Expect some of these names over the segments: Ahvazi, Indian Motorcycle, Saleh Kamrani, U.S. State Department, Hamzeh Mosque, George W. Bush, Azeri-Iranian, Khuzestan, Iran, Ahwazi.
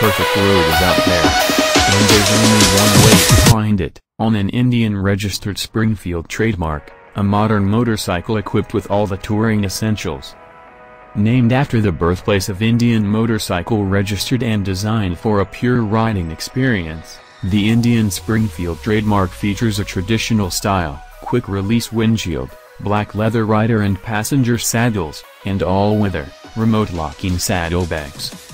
perfect road is out there. And there's only one way to find it, on an Indian-registered Springfield trademark, a modern motorcycle equipped with all the touring essentials. Named after the birthplace of Indian Motorcycle, registered and designed for a pure riding experience, the Indian Springfield trademark features a traditional style, quick-release windshield, black leather rider and passenger saddles, and all-weather, remote-locking saddlebags.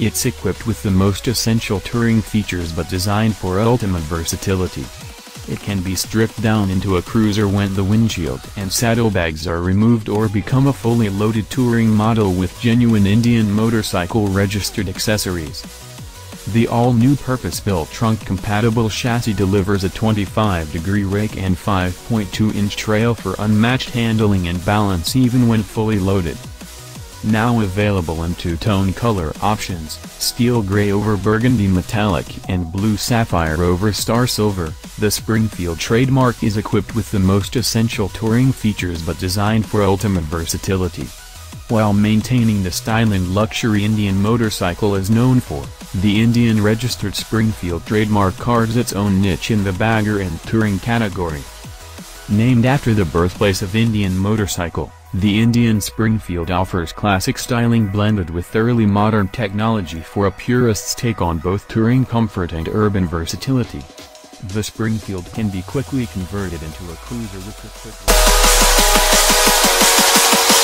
It's equipped with the most essential touring features but designed for ultimate versatility. It can be stripped down into a cruiser when the windshield and saddlebags are removed, or become a fully loaded touring model with genuine Indian Motorcycle registered accessories. The all-new purpose-built trunk-compatible chassis delivers a 25-degree rake and 5.2-inch trail for unmatched handling and balance even when fully loaded. Now available in two-tone color options, steel gray over burgundy metallic and blue sapphire over star silver, the Springfield trademark is equipped with the most essential touring features but designed for ultimate versatility. While maintaining the style and luxury Indian Motorcycle is known for, the Indian-registered Springfield trademark carves its own niche in the bagger and touring category. Named after the birthplace of Indian Motorcycle, the Indian Springfield offers classic styling blended with thoroughly modern technology for a purist's take on both touring comfort and urban versatility. The Springfield can be quickly converted into a cruiser with a quick